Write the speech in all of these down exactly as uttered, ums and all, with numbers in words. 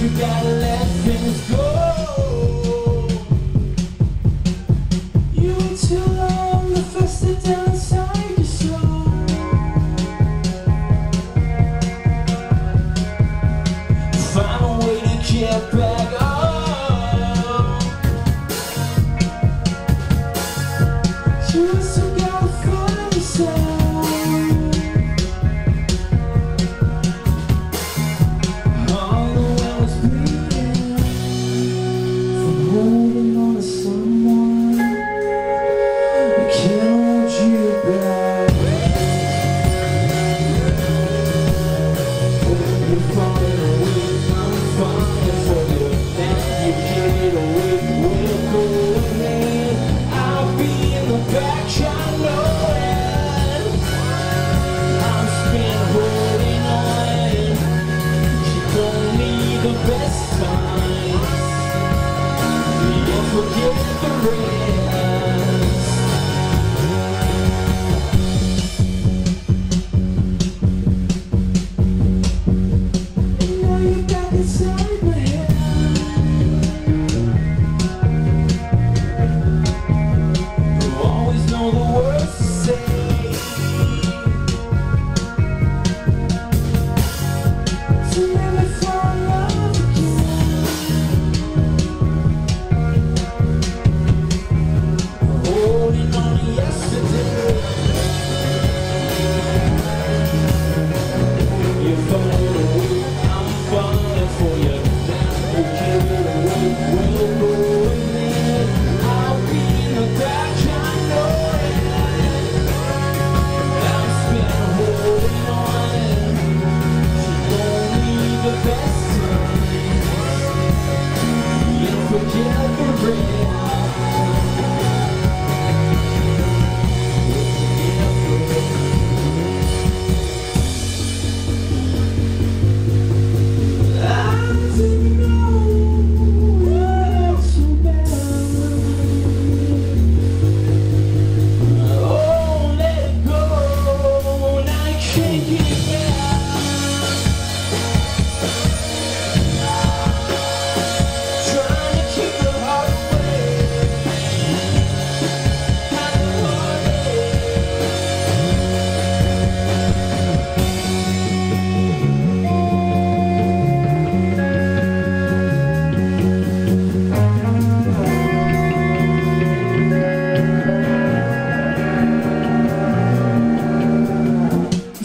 you gotta let things go. You were too long the first to down inside your soul. Find a way to get back up. You still gotta find yourself.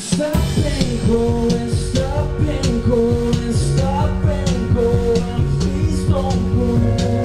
Stop and go, and stop and go, and please don't go.